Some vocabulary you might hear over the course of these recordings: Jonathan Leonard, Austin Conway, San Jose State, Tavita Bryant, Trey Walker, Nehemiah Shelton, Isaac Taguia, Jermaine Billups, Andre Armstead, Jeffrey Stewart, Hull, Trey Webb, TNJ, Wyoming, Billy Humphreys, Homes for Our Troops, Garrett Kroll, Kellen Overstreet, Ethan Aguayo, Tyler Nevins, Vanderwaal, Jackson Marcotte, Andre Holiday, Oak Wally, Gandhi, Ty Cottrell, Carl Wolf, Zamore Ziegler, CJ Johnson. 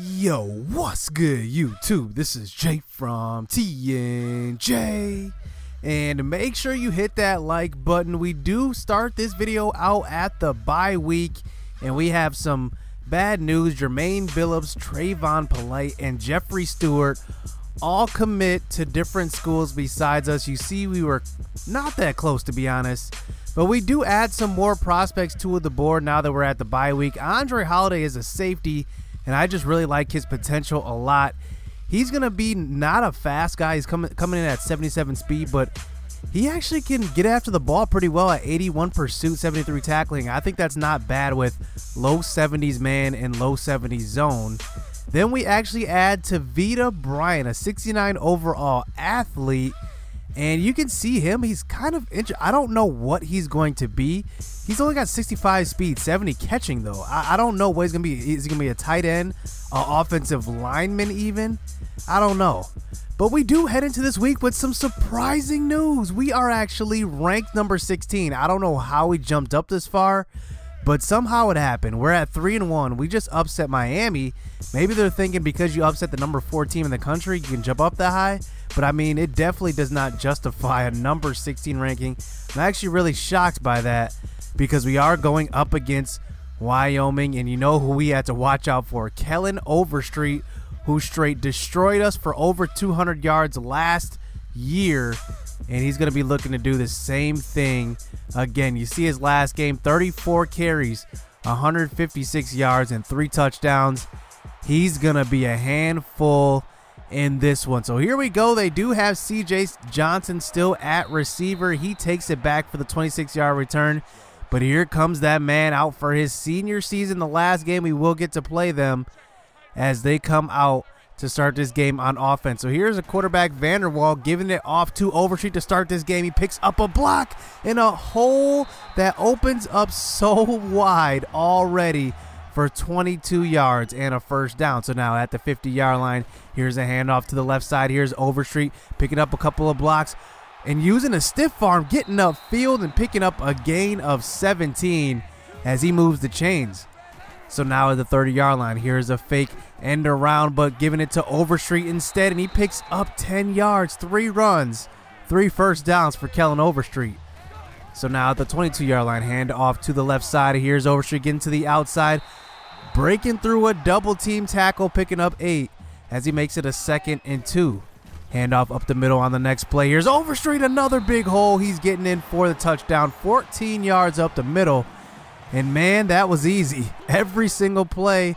Yo, what's good YouTube? This is Jake from TNJ, and make sure you hit that like button. We do start this video out at the bye week, and we have some bad news. Jermaine Billups, Trayvon Polite, and Jeffrey Stewart all commit to different schools besides us. You see, we were not that close, to be honest. But we do add some more prospects to the board now that we're at the bye week. Andre Holiday is a safety, and I just really like his potential a lot. He's going to be not a fast guy. He's coming in at 77 speed, but he actually can get after the ball pretty well at 81 pursuit, 73 tackling. I think that's not bad with low 70s man and low 70s zone. Then we actually add Tavita Bryant, a 69 overall athlete. And you can see him. He's kind of interesting. I don't know what he's going to be. He's only got 65 speed, 70 catching, though. I don't know what he's going to be. Is he going to be a tight end, an offensive lineman even? I don't know. But we do head into this week with some surprising news. We are actually ranked number 16. I don't know how we jumped up this far, but somehow it happened. We're at 3-1. We just upset Miami. Maybe they're thinking because you upset the number 4 team in the country, you can jump up that high. But I mean, it definitely does not justify a number 16 ranking. I'm actually really shocked by that because we are going up against Wyoming, and you know who we had to watch out for: Kellen Overstreet, who straight destroyed us for over 200 yards last year, and he's going to be looking to do the same thing again. You see his last game, 34 carries, 156 yards, and 3 touchdowns. He's going to be a handful in this one. So here we go. They do have CJ Johnson still at receiver. He takes it back for the 26-yard return, but here comes that man out for his senior season, the last game we will get to play them as they come out to start this game on offense. So here's a quarterback, Vanderwaal, giving it off to Overstreet to start this game. He picks up a block in a hole that opens up so wide already for 22 yards and a first down. So now at the 50-yard line, here's a handoff to the left side. Here's Overstreet picking up a couple of blocks and using a stiff arm, getting upfield and picking up a gain of 17 as he moves the chains. So now at the 30-yard line, here's a fake end around, but giving it to Overstreet instead, and he picks up 10 yards, 3 runs, 3 first downs for Kellen Overstreet. So now at the 22-yard line, hand off to the left side. Here's Overstreet getting to the outside, breaking through a double team tackle, picking up 8 as he makes it a 2nd and 2. Handoff up the middle on the next play. Here's Overstreet, another big hole. He's getting in for the touchdown, 14 yards up the middle. And man, that was easy. Every single play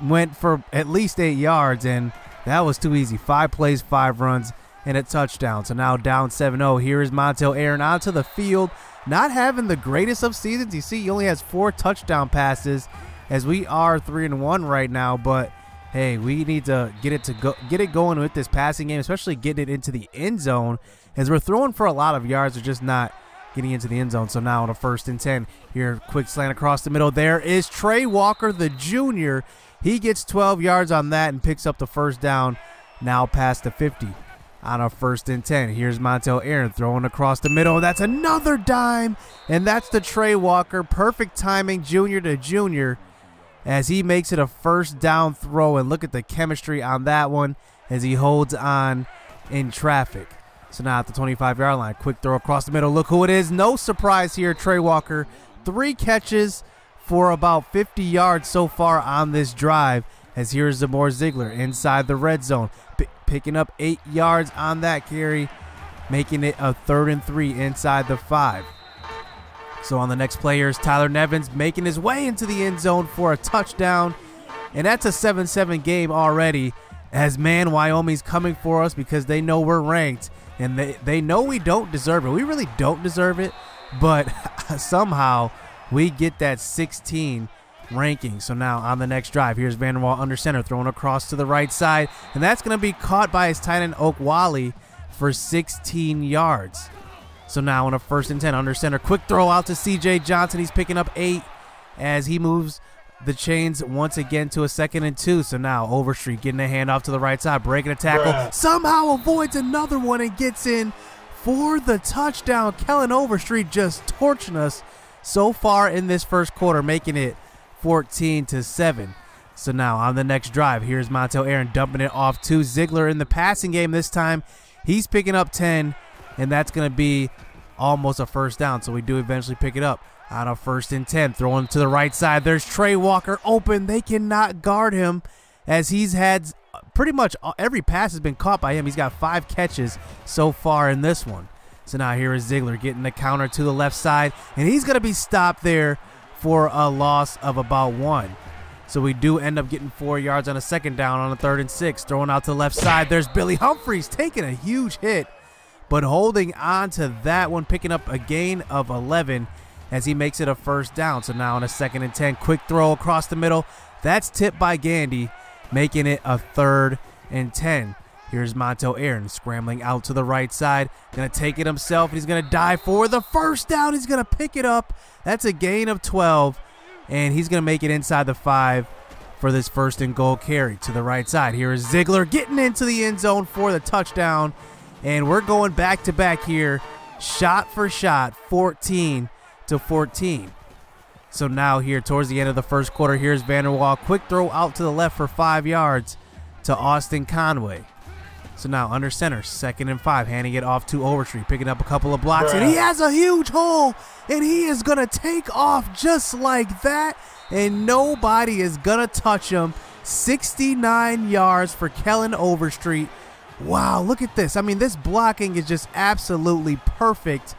went for at least 8 yards, and that was too easy. 5 plays, 5 runs, and a touchdown. So now down 7-0. Here is Montel Aaron onto the field, not having the greatest of seasons. You see, he only has 4 touchdown passes as we are 3-1 right now. But hey, we need to get it going with this passing game, especially getting it into the end zone, as we're throwing for a lot of yards, we're just not getting into the end zone. So now on a 1st and 10 here, quick slant across the middle. There is Trey Walker, the junior. He gets 12 yards on that and picks up the first down. Now past the 50. On a 1st and 10, here's Montel Aaron throwing across the middle. That's another dime, and that's the Trey Walker. Perfect timing, junior to junior, as he makes it a first down throw. And look at the chemistry on that one as he holds on in traffic. So now at the 25-yard line, quick throw across the middle. Look who it is. No surprise here, Trey Walker. 3 catches for about 50 yards so far on this drive, as here's Zamore Ziegler inside the red zone, picking up 8 yards on that carry, making it a 3rd and 3 inside the 5. So on the next play, here's Tyler Nevins making his way into the end zone for a touchdown, and that's a 7-7 game already, as man, Wyoming's coming for us because they know we're ranked, and they know we don't deserve it. We really don't deserve it, but somehow we get that 16 ranking. So now on the next drive, here's Vanderwaal under center throwing across to the right side, and that's going to be caught by his tight end Oak Wally for 16 yards. So now on a 1st and 10, under center, quick throw out to CJ Johnson. He's picking up 8 as he moves the chains once again to a 2nd and 2. So now Overstreet getting a handoff to the right side, breaking a tackle, somehow avoids another one and gets in for the touchdown. Kellen Overstreet just torching us so far in this first quarter, making it 14-7. So now on the next drive, here's Montel Aaron dumping it off to Ziegler in the passing game this time. He's picking up 10, and that's going to be almost a first down, so we do eventually pick it up. On a first and 10, throwing to the right side. There's Trey Walker open. They cannot guard him, as he's had pretty much every pass has been caught by him. He's got 5 catches so far in this one. So now here is Ziegler getting the counter to the left side, and he's going to be stopped there for a loss of about 1. So we do end up getting 4 yards on a second down on a 3rd and 6. Throwing out to the left side. There's Billy Humphreys taking a huge hit, but holding on to that one, picking up a gain of 11 as he makes it a first down. So now on a 2nd and 10, quick throw across the middle. That's tipped by Gandhi, making it a 3rd and 10. Here's Montel Aaron scrambling out to the right side. Going to take it himself, and he's going to dive for the first down. He's going to pick it up. That's a gain of 12, and he's going to make it inside the 5 for this first and goal carry to the right side. Here is Ziegler getting into the end zone for the touchdown, and we're going back-to-back here, shot for shot, 14 to 14. So now here towards the end of the first quarter, here's Vanderwaal, quick throw out to the left for 5 yards to Austin Conway. So now under center, 2nd and 5, handing it off to Overstreet, picking up a couple of blocks, and he has a huge hole, and he is gonna take off just like that, and nobody is gonna touch him. 69 yards for Kellen Overstreet. Wow, look at this. I mean, this blocking is just absolutely perfect.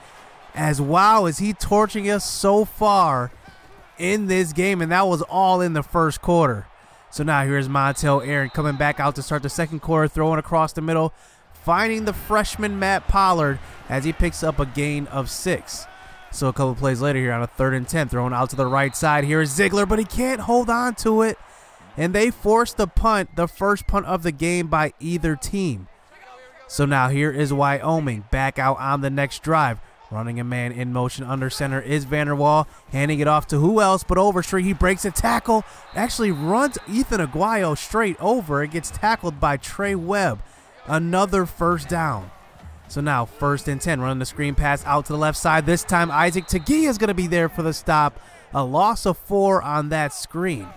As wow, is he torching us so far in this game, and that was all in the first quarter. So now here's Montel Aaron coming back out to start the second quarter, throwing across the middle, finding the freshman Matt Pollard as he picks up a gain of 6. So a couple plays later here on a 3rd and 10, throwing out to the right side. Here is Ziegler, but he can't hold on to it, and they force the punt, the first punt of the game by either team. So now here is Wyoming back out on the next drive. Running a man in motion under center is Vanderwaal, handing it off to who else but Overstreet. He breaks a tackle, actually runs Ethan Aguayo straight over. It gets tackled by Trey Webb. Another first down. So now 1st and 10, running the screen pass out to the left side. This time Isaac Taguia is going to be there for the stop. A loss of 4 on that screen.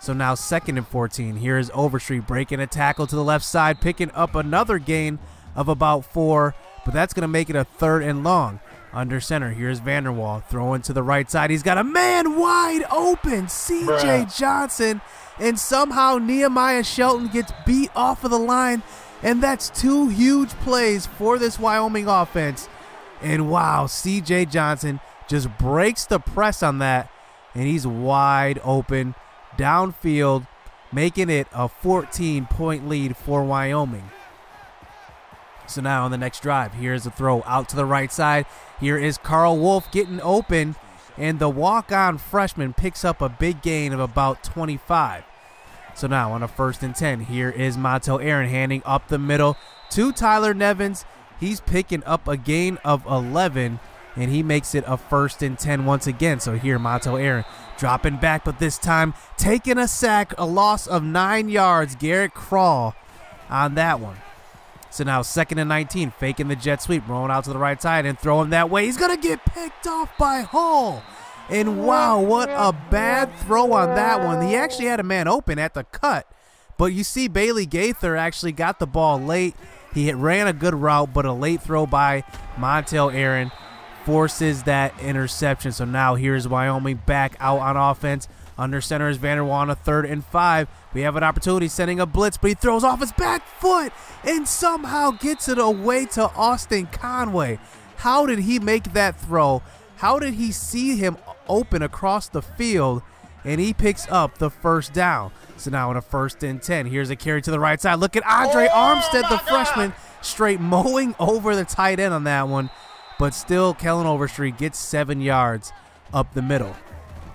So now 2nd and 14. Here is Overstreet breaking a tackle to the left side, picking up another gain of about 4. But that's going to make it a 3rd and long. Under center, here's Vanderwaal throwing to the right side. He's got a man wide open, CJ Johnson, and somehow Nehemiah Shelton gets beat off of the line, and that's 2 huge plays for this Wyoming offense. And wow, CJ Johnson just breaks the press on that, and he's wide open downfield, making it a 14-point lead for Wyoming. So now on the next drive, here's a throw out to the right side. Here is Carl Wolf getting open, and the walk-on freshman picks up a big gain of about 25. So now on a 1st and 10, here is Montel Aaron handing up the middle to Tyler Nevins. He's picking up a gain of 11, and he makes it a 1st and 10 once again. So here Montel Aaron dropping back, but this time taking a sack, a loss of 9 yards. Garrett Kroll on that one. So now 2nd and 19, faking the jet sweep, rolling out to the right side and throwing that way. He's going to get picked off by Hull. And wow, what a bad throw on that one. He actually had a man open at the cut. But you see Bailey Gaither actually got the ball late. He ran a good route, but a late throw by Montel Aaron forces that interception. So now here's Wyoming back out on offense. Under center is Vanderwaal on a 3rd and 5. We have an opportunity, sending a blitz, but he throws off his back foot and somehow gets it away to Austin Conway. How did he make that throw? How did he see him open across the field? And he picks up the first down. So now on a 1st and 10, here's a carry to the right side. Look at Andre Armstead, the freshman, straight mowing over the tight end on that one. But still, Kellen Overstreet gets 7 yards up the middle.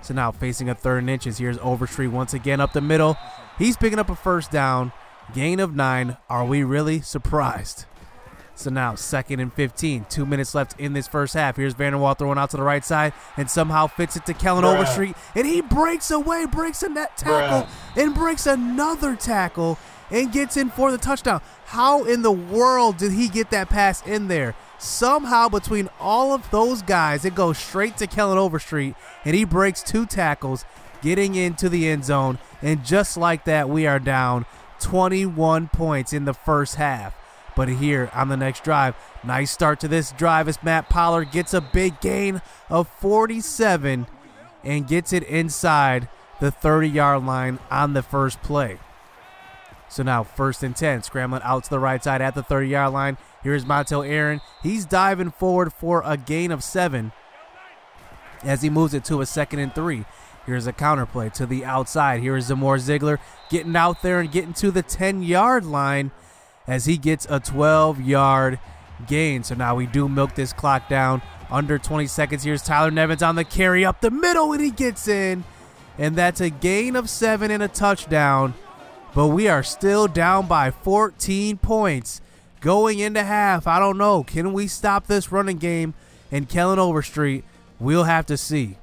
So now facing a 3rd and inches, here's Overstreet once again up the middle. He's picking up a first down, gain of 9. Are we really surprised? So now 2nd and 15, 2 minutes left in this first half. Here's Vanderwaal throwing out to the right side and somehow fits it to Kellen Overstreet. And he breaks away, breaks a net tackle, and breaks another tackle and gets in for the touchdown. How in the world did he get that pass in there? Somehow between all of those guys, it goes straight to Kellen Overstreet, and he breaks 2 tackles getting into the end zone, and just like that, we are down 21 points in the first half. But here on the next drive, nice start to this drive as Matt Pollard gets a big gain of 47 and gets it inside the 30-yard line on the first play. So now first and 10, scrambling out to the right side at the 30-yard line. Here's Montel Aaron. He's diving forward for a gain of 7 as he moves it to a 2nd and 3. Here's a counter play to the outside. Here is Zamore Ziegler getting out there and getting to the 10-yard line as he gets a 12-yard gain. So now we do milk this clock down under 20 seconds. Here's Tyler Nevins on the carry up the middle, and he gets in. And that's a gain of 7 and a touchdown. But we are still down by 14 points going into half. I don't know. Can we stop this running game? And Kellen Overstreet, we'll have to see.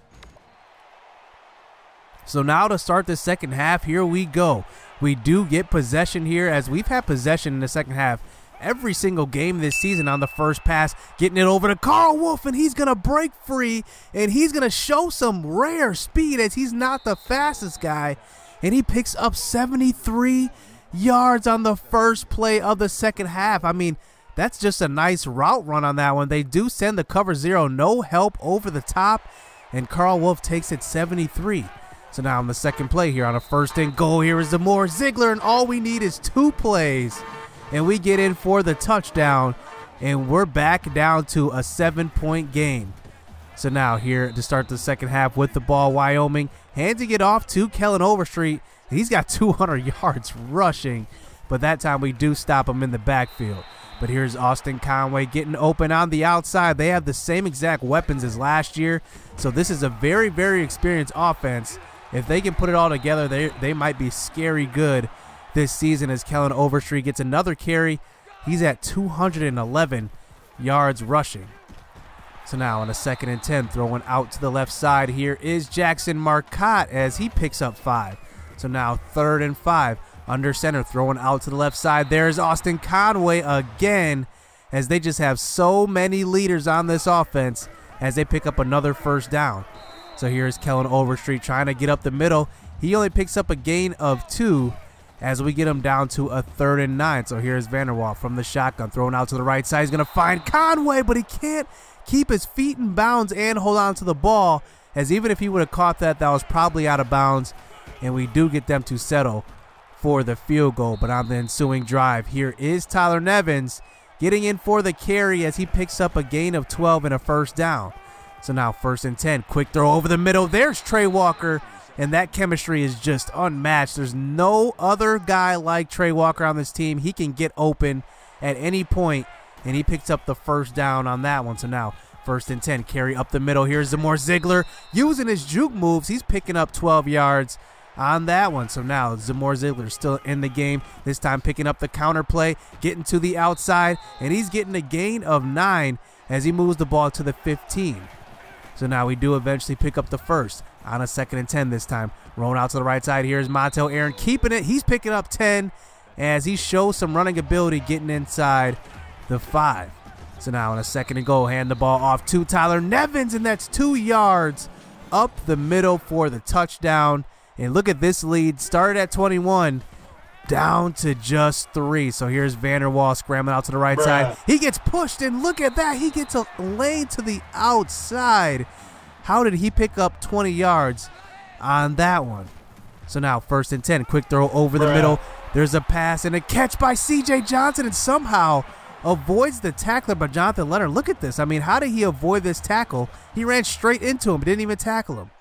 So now to start the second half, here we go. We do get possession here, as we've had possession in the second half every single game this season on the first pass, getting it over to Carl Wolf, and he's going to break free, and he's going to show some rare speed, as he's not the fastest guy, and he picks up 73 yards on the first play of the second half. I mean, that's just a nice route run on that one. They do send the cover zero, no help over the top, and Carl Wolf takes it 73. So now on the second play here on a 1st and goal, here is Zamore Ziegler, and all we need is 2 plays, and we get in for the touchdown, and we're back down to a 7-point game. So now here to start the second half with the ball, Wyoming handing it off to Kellen Overstreet. He's got 200 yards rushing, but that time we do stop him in the backfield. But here's Austin Conway getting open on the outside. They have the same exact weapons as last year, so this is a very, very experienced offense. If they can put it all together, they might be scary good this season, as Kellen Overstreet gets another carry. He's at 211 yards rushing. So now on a 2nd and 10, throwing out to the left side, here is Jackson Marcotte, as he picks up 5. So now 3rd and 5, under center, throwing out to the left side. There's Austin Conway again, as they just have so many leaders on this offense, as they pick up another first down. So here's Kellen Overstreet trying to get up the middle. He only picks up a gain of 2, as we get him down to a 3rd and 9. So here's Vanderwaal from the shotgun, thrown out to the right side. He's going to find Conway, but he can't keep his feet in bounds and hold on to the ball, as even if he would have caught that, that was probably out of bounds. And we do get them to settle for the field goal. But on the ensuing drive, here is Tyler Nevins getting in for the carry, as he picks up a gain of 12 and a first down. So now 1st and 10, quick throw over the middle. There's Trey Walker, and that chemistry is just unmatched. There's no other guy like Trey Walker on this team. He can get open at any point, and he picks up the first down on that one. So now 1st and 10, carry up the middle. Here's Zamore Ziegler using his juke moves. He's picking up 12 yards on that one. So now Zamore Ziegler still in the game, this time picking up the counter play, getting to the outside, and he's getting a gain of 9 as he moves the ball to the 15. So now we do eventually pick up the 1st on a 2nd and 10 this time. Rolling out to the right side, here's Montel Aaron keeping it. He's picking up 10 as he shows some running ability, getting inside the 5. So now on a 2nd and goal, hand the ball off to Tyler Nevins, and that's 2 yards up the middle for the touchdown. And look at this lead, started at 21, down to just 3. So here's Vanderwaal scrambling out to the right side. He gets pushed, and look at that. He gets a lane to the outside. How did he pick up 20 yards on that one? So now 1st and 10, quick throw over the middle. There's a pass and a catch by CJ Johnson, and somehow avoids the tackler by Jonathan Leonard. Look at this. I mean, how did he avoid this tackle? He ran straight into him, didn't even tackle him.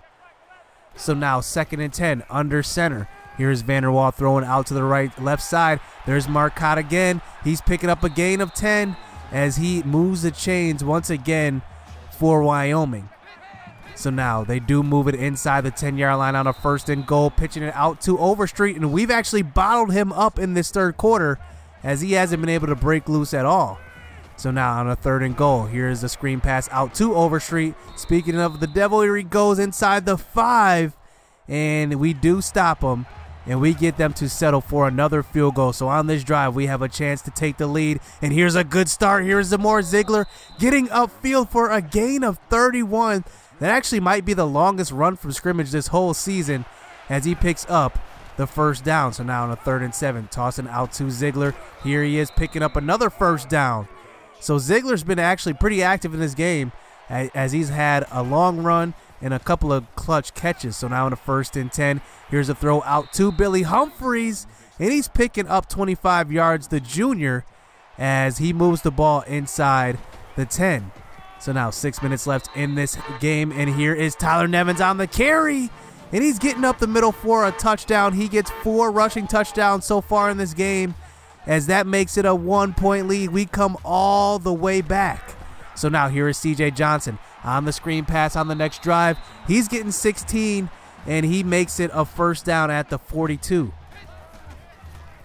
So now 2nd and 10, under center. Here's Vanderwaal throwing out to the left side. There's Marcotte again. He's picking up a gain of 10 as he moves the chains once again for Wyoming. So now they do move it inside the 10-yard line on a 1st and goal, pitching it out to Overstreet, and we've actually bottled him up in this 3rd quarter, as he hasn't been able to break loose at all. So now on a 3rd and goal, here's the screen pass out to Overstreet. Speaking of the devil, here he goes inside the 5, and we do stop him, and we get them to settle for another field goal. So on this drive, we have a chance to take the lead, and here's a good start. Here's Zamore Ziegler getting upfield for a gain of 31. That actually might be the longest run from scrimmage this whole season as he picks up the first down. So now on a 3rd and 7, tossing out to Ziegler. Here he is picking up another first down. So Ziegler's been actually pretty active in this game as he's had a long run and a couple of clutch catches. So now on a 1st and 10, here's a throw out to Billy Humphreys, and he's picking up 25 yards, the junior, as he moves the ball inside the 10. So now 6 minutes left in this game, and here is Tyler Nevins on the carry, and he's getting up the middle for a touchdown. He gets 4 rushing touchdowns so far in this game, as that makes it a 1-point lead. We come all the way back. So now here is CJ Johnson on the screen pass on the next drive. He's getting 16, and he makes it a first down at the 42.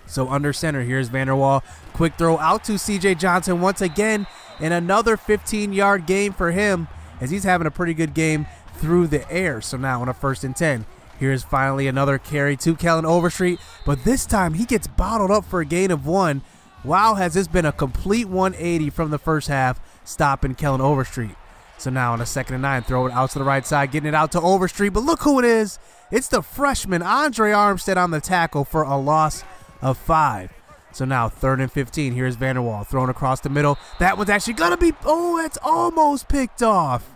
So under center, here's Vanderwaal. Quick throw out to CJ Johnson once again, and another 15-yard game for him as he's having a pretty good game through the air. So now on a 1st and 10, here's finally another carry to Kellen Overstreet, but this time he gets bottled up for a gain of 1. Wow, has this been a complete 180 from the first half, stopping Kellen Overstreet. So now on a 2nd and 9, throw it out to the right side, getting it out to Overstreet, but look who it is. It's the freshman, Andre Armstead, on the tackle for a loss of 5. So now 3rd and 15, here's Vanderwaal thrown across the middle. That one's actually going to be, oh, that's almost picked off.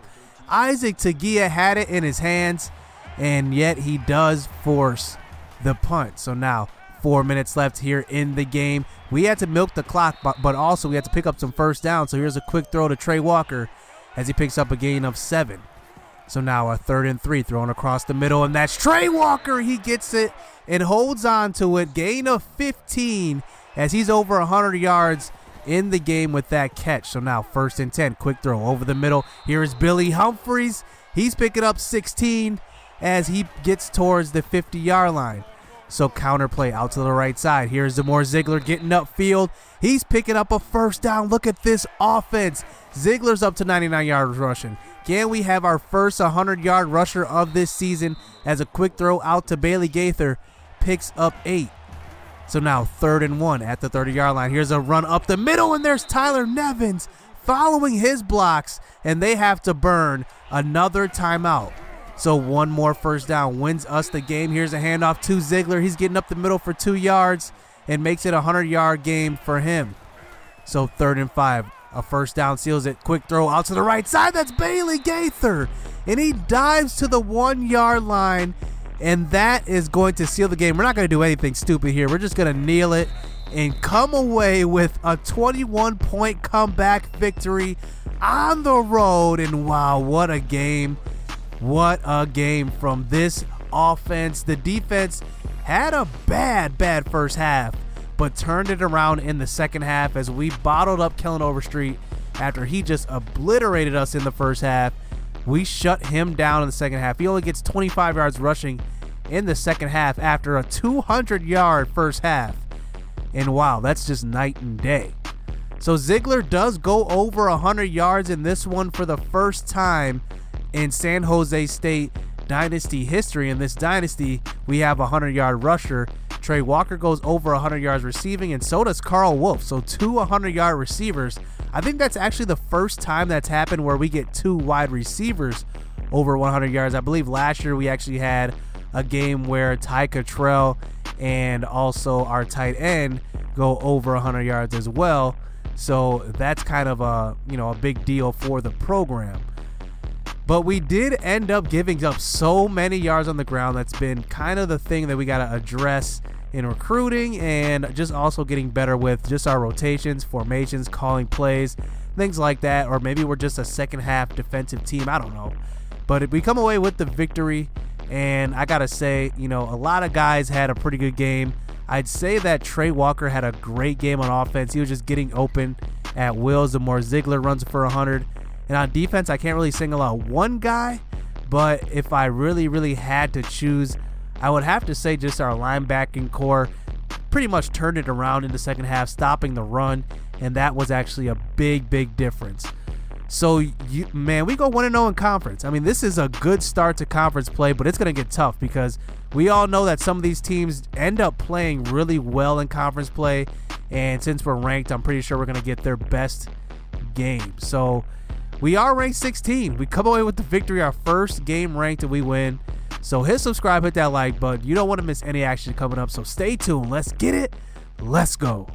Isaac Taguia had it in his hands, and yet he does force the punt. So now 4 minutes left here in the game. We had to milk the clock, but also we had to pick up some first down. So here's a quick throw to Trey Walker as he picks up a gain of 7. So now a 3rd and 3, thrown across the middle, and that's Trey Walker. He gets it and holds on to it. Gain of 15 as he's over 100 yards in the game with that catch. So now 1st and 10, quick throw over the middle. Here is Billy Humphreys. He's picking up 16 as he gets towards the 50-yard line. So counterplay out to the right side. Here's Zamore Ziegler getting upfield. He's picking up a first down. Look at this offense. Ziegler's up to 99 yards rushing. Can we have our first 100-yard rusher of this season as a quick throw out to Bailey Gaither picks up 8. So now 3rd and 1 at the 30-yard line. Here's a run up the middle, and there's Tyler Nevins following his blocks, and they have to burn another timeout. So one more first down wins us the game. Here's a handoff to Ziegler. He's getting up the middle for 2 yards and makes it a 100-yard game for him. So 3rd and 5. A first down seals it. Quick throw out to the right side. That's Bailey Gaither, and he dives to the 1-yard line, and that is going to seal the game. We're not going to do anything stupid here. We're just going to kneel it and come away with a 21-point comeback victory on the road. And wow, what a game. What a game from this offense. The defense had a bad first half, but turned it around in the second half as we bottled up Kellen Overstreet after he just obliterated us in the first half. We shut him down in the second half. He only gets 25 yards rushing in the second half after a 200-yard first half. And wow, that's just night and day. So Ziegler does go over 100 yards in this one for the first time in San Jose State dynasty history. In this dynasty, we have a 100-yard rusher. Trey Walker goes over 100 yards receiving, and so does Carl Wolf. So two 100-yard receivers. I think that's actually the first time that's happened where we get two wide receivers over 100 yards. I believe last year we actually had a game where Ty Cottrell and also our tight end go over 100 yards as well. So that's kind of a, you know, a big deal for the program. But we did end up giving up so many yards on the ground. That's been kind of the thing that we got to address in recruiting, and just also getting better with just our rotations, formations, calling plays, things like that. Or maybe we're just a second half defensive team, I don't know. But if we come away with the victory, and I gotta say, you know, a lot of guys had a pretty good game. I'd say that Trey Walker had a great game on offense. He was just getting open at will. Zamore Ziegler runs for 100, and on defense I can't really single out one guy, but if I really had to choose, I would have to say just our linebacking core pretty much turned it around in the second half, stopping the run, and that was actually a big difference. So, man, we go 1-0 in conference. I mean, this is a good start to conference play, but it's going to get tough because we all know that some of these teams end up playing really well in conference play, and since we're ranked, I'm pretty sure we're going to get their best game. So We are ranked 16. We come away with the victory, our first game ranked, and we win. So hit subscribe, hit that like button. You don't want to miss any action coming up, so stay tuned. Let's get it. Let's go.